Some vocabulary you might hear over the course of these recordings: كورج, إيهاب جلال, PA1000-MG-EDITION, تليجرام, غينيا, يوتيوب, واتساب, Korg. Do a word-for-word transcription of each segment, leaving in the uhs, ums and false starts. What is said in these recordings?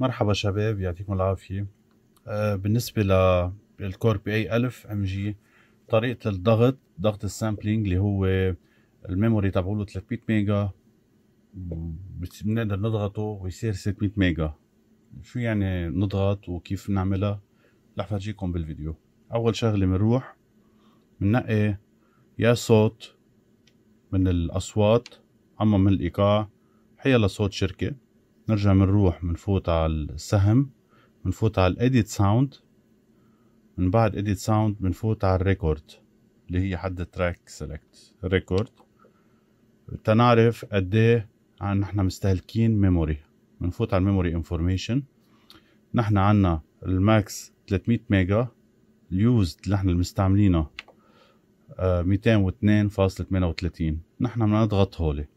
مرحبا شباب، يعطيكم العافية. آه بالنسبة للكورج بي اي ألف ام جي، طريقة الضغط ضغط السامبلينج اللي هو الميموري تبعوله ثلاثمية ميجا، بنقدر نضغطه ويصير ستمية ميجا. شو يعني نضغط وكيف نعملها؟ رح فرجيكم بالفيديو. أول شغلة بنروح بننقي يا صوت من الأصوات، أما من الإيقاع حيلا صوت شركة. نرجع بنروح بنفوت على السهم، بنفوت على الإيديت ساوند، من بعد إيديت ساوند بنفوت على الريكورد اللي هي حد تراك سيلكت ريكورد، تنعرف قد إيه نحن مستهلكين ميموري. بنفوت على الميموري انفورميشن، نحن عنا الماكس ثلاثمية ميجا، اليوزد اللي نحن مستعملينه مئتين واثنين فاصلة ثمانية وثلاثين. نحن بدنا نضغط هولي.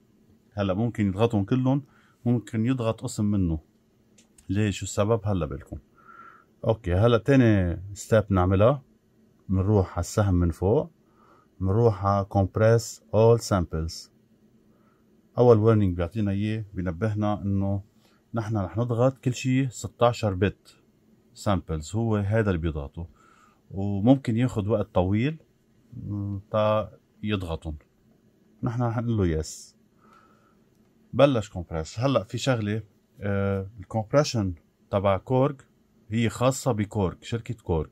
هلا ممكن يضغطهم كلهم، ممكن يضغط قسم منه. ليش؟ شو السبب؟ هلا بالكم. اوكي، هلا تاني ستيب نعملها، بنروح على السهم من فوق، بنروح على كومبريس اول سامبلز. اول ورنينج بيعطينا اياه، بينبهنا انه نحن رح نضغط كل شيء ستة عشر بت سامبلز، هو هذا اللي بيضغطه وممكن ياخذ وقت طويل تا يضغطهم. نحن رح نقول له يس. بلش كومبريس. هلا في شغله، آه الكومبريشن تبع كورج هي خاصه بكورج، شركه كورج.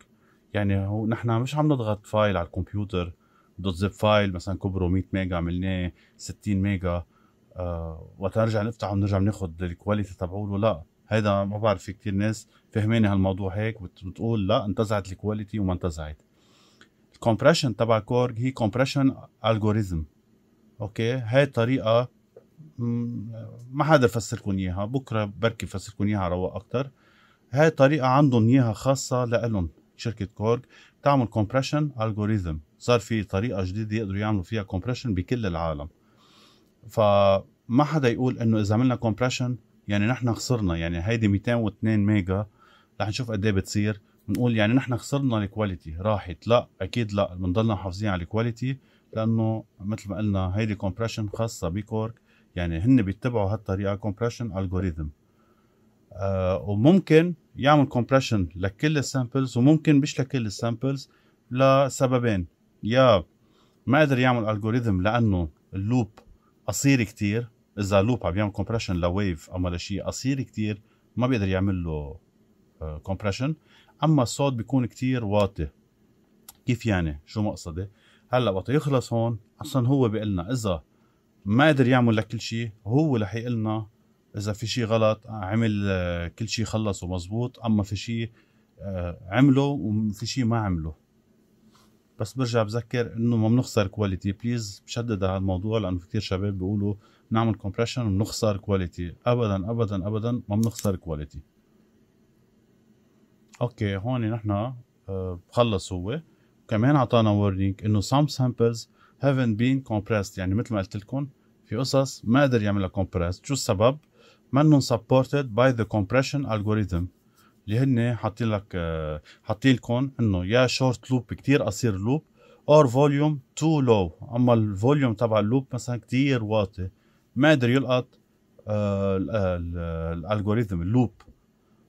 يعني هو نحن مش عم نضغط فايل على الكمبيوتر دوت زب فايل مثلا كبره مية ميجا، عملناه ستين ميجا، آه وترجع نفتحه ونرجع بناخذ الكواليتي تبعوله. لا، هيدا ما بعرف، في كثير ناس فهماني هالموضوع هيك بتقول لا انتزعت الكواليتي وما انتزعت. الكومبريشن تبع كورج هي كومبريشن الجوريزم. اوكي، هاي طريقه ما حدا فسركن اياها، بكره بركي فسركن اياها رواق اكثر. هاي طريقه عندهم اياها خاصه لالهم، شركه كورج بتعمل كومبريشن الجوريزم. صار في طريقه جديده يقدروا يعملوا فيها كومبريشن بكل العالم، فما حدا يقول انه اذا عملنا كومبريشن يعني نحن خسرنا. يعني هيدي مئتين واثنين ميجا، رح نشوف قد ايه بتصير، بنقول يعني نحن خسرنا الكواليتي راحت. لا اكيد لا، بنضلنا محافظين على الكواليتي، لانه مثل ما قلنا هيدي كومبريشن خاصه بكورج. يعني هن بيتبعوا هالطريقه كومبريشن الجوريزم، آه وممكن يعمل كومبريشن لكل السامبلز وممكن مش لكل السامبلز، لسببين: يا ما قدر يعمل الجوريزم لانه اللوب قصير كتير، اذا لوب عم يعمل كومبريشن لويف اما لشيء قصير كتير ما بيقدر يعمل له كومبريشن، اما الصوت بيكون كتير واطي. كيف يعني؟ شو مقصدي؟ هلا وقت يخلص هون اصلا هو بيقول لنا اذا ما قدر يعمل لكل شيء، هو رح يقول لنا اذا في شيء غلط عمل كل شيء خلصه مزبوط، اما في شيء عمله وفي شيء ما عمله. بس برجع بذكر انه ما بنخسر كواليتي، بليز بشدد على الموضوع لانه في كثير شباب بيقولوا بنعمل كومبريشن وبنخسر كواليتي. ابدا ابدا ابدا ما بنخسر كواليتي. اوكي، هون نحن بخلص هو، وكمان اعطانا وورنينج انه some samples haven't been compressed. يعني مثل ما قلت لكم في قصص ما قدر يعملها كومبريس. شو السبب؟ منهم supported by the compression algorithm، اللي هن حاطين لك حاطين لكم انه يا شورت لوب كثير قصير لوب or volume too low، اما الفوليوم تبع اللوب مثلا كثير واطي ما قدر يلقط الالجوريثم اللوب.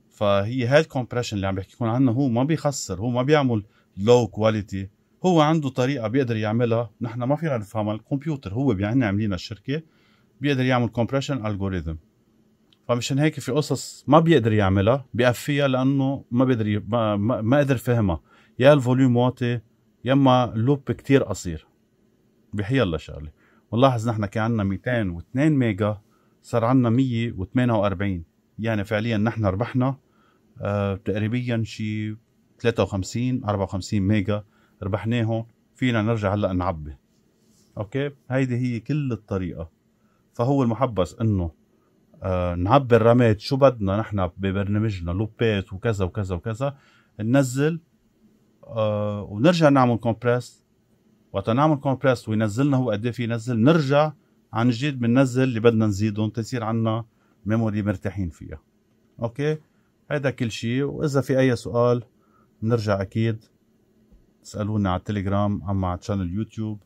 فهي هاي الكومبريشن اللي عم بحكي لكم عنها، هو ما بيخسر، هو ما بيعمل لو كواليتي، هو عنده طريقه بيقدر يعملها نحن ما فينا نفهمها. الكمبيوتر هو بيعني عاملينها الشركه، بيقدر يعمل كومبريشن الجوريثم، فمشان هيك في قصص ما بيقدر يعملها بيقفيها لانه ما بيقدر ي... ما... ما... ما قدر فهمها، يا الفوليوم واطي يا اما اللوب كثير قصير. بحي الله شغله. ونلاحظ نحن كان عندنا مئتين واثنين ميجا، صار عندنا مئة وثمانية وأربعين، يعني فعليا نحن ربحنا آه تقريبا شي ثلاثة وخمسين أربعة وخمسين ميجا ربحناهم. فينا نرجع هلا نعبي. اوكي، هيدي هي كل الطريقه. فهو المحبس انه آه نعبي الرامات شو بدنا نحن ببرنامجنا، لوبات وكذا وكذا وكذا، ننزل آه ونرجع نعمل كومبريس. وقت نعمل كومبريس وينزلنا هو قد ايه في ينزل، نرجع عن جديد بننزل اللي بدنا نزيدهم تصير عندنا ميموري مرتاحين فيها. اوكي، هذا كل شيء. واذا في اي سؤال بنرجع اكيد تسألونا على التليجرام، اما على تشانل يوتيوب،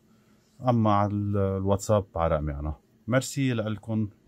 اما على الواتساب على رقمي انا. ميرسي لكم.